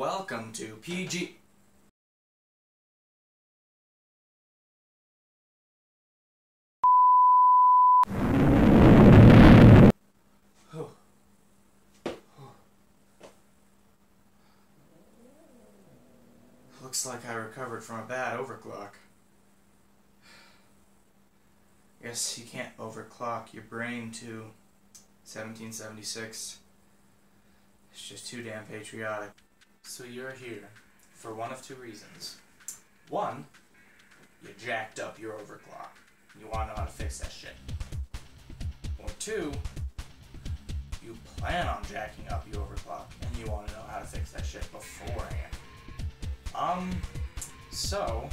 Welcome to PG. Looks like I recovered from a bad overclock. Yes, you can't overclock your brain to 1776. It's just too damn patriotic. So you're here for one of two reasons. One, you jacked up your overclock. You want to know how to fix that shit. Or two, you plan on jacking up your overclock and you want to know how to fix that shit beforehand. So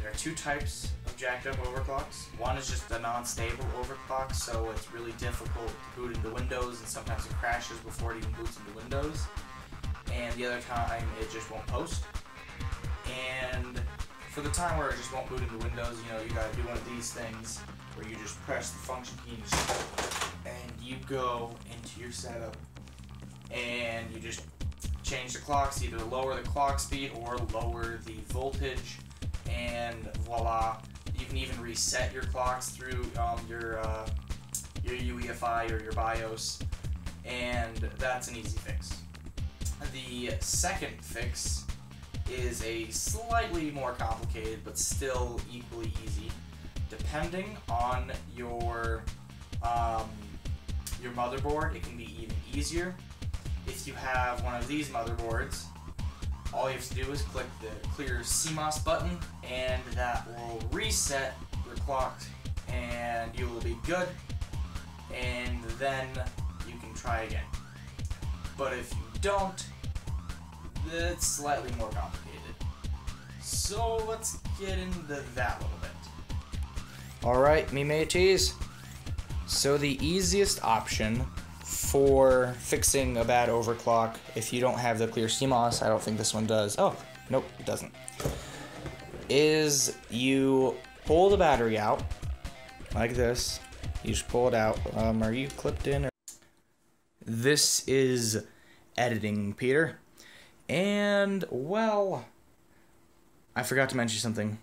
there are two types of jacked up overclocks. One is just a non-stable overclock, so it's really difficult to boot into Windows and sometimes it crashes before it even boots into Windows. And the other time it just won't post. And for the time where it just won't boot into Windows, you know, you gotta do one of these things where you just press the function key and you go into your setup and you just change the clocks, either lower the clock speed or lower the voltage, and voila, you can even reset your clocks through your UEFI or your BIOS, and that's an easy fix. The second fix is a slightly more complicated but still equally easy, depending on your motherboard. It can be even easier. If you have one of these motherboards, all you have to do is click the clear CMOS button, and that will reset your clock, and you will be good, and then you can try again. But if you don't, it's slightly more complicated. So let's get into that a little bit. Alright, me mateys. So the easiest option for fixing a bad overclock, if you don't have the clear CMOS, I don't think this one does, oh, nope, it doesn't, is you pull the battery out, like this. You just pull it out. Are you clipped in? Or this is editing, Peter. And, well, I forgot to mention something.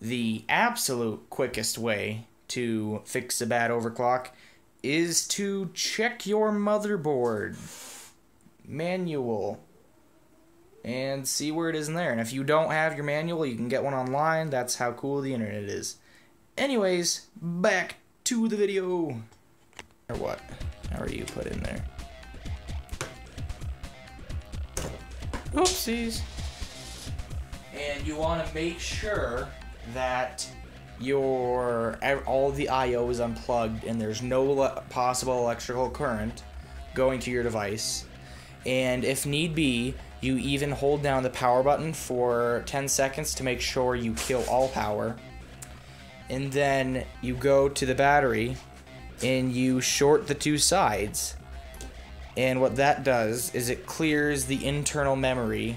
The absolute quickest way to fix a bad overclock is to check your motherboard manual and see where it is in there. And if you don't have your manual, you can get one online. That's how cool the internet is. Anyways, back to the video. Or what? How are you put in there? Oopsies. And you want to make sure that all the I/O is unplugged and there's no possible electrical current going to your device, and if need be, you even hold down the power button for 10 seconds to make sure you kill all power, and then you go to the battery and you short the two sides, and what that does is it clears the internal memory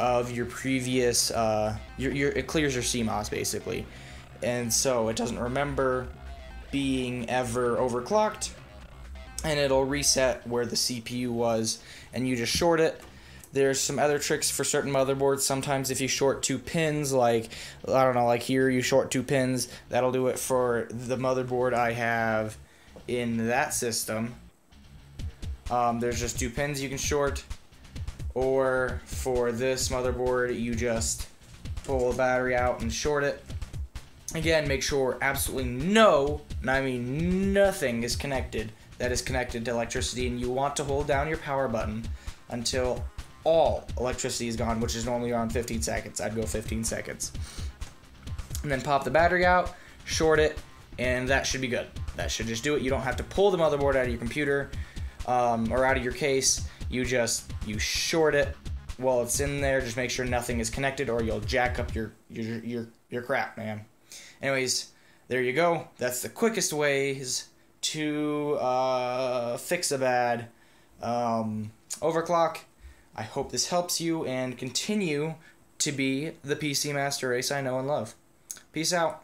of your previous it clears your CMOS basically. And so it doesn't remember being ever overclocked, and it'll reset where the CPU was, and you just short it. There's some other tricks for certain motherboards. Sometimes if you short two pins, like, I don't know, like here you short two pins, that'll do it for the motherboard I have in that system. There's just two pins you can short, or for this motherboard, you just pull the battery out and short it. Again, make sure absolutely no, and I mean nothing, is connected that is connected to electricity, and you want to hold down your power button until all electricity is gone, which is normally around 15 seconds. I'd go 15 seconds. And then pop the battery out, short it, and that should be good. That should just do it. You don't have to pull the motherboard out of your computer or out of your case. You short it while it's in there. Just make sure nothing is connected or you'll jack up your crap, man. Anyways, there you go. That's the quickest ways to fix a bad overclock. I hope this helps you and continue to be the PC master race I know and love. Peace out.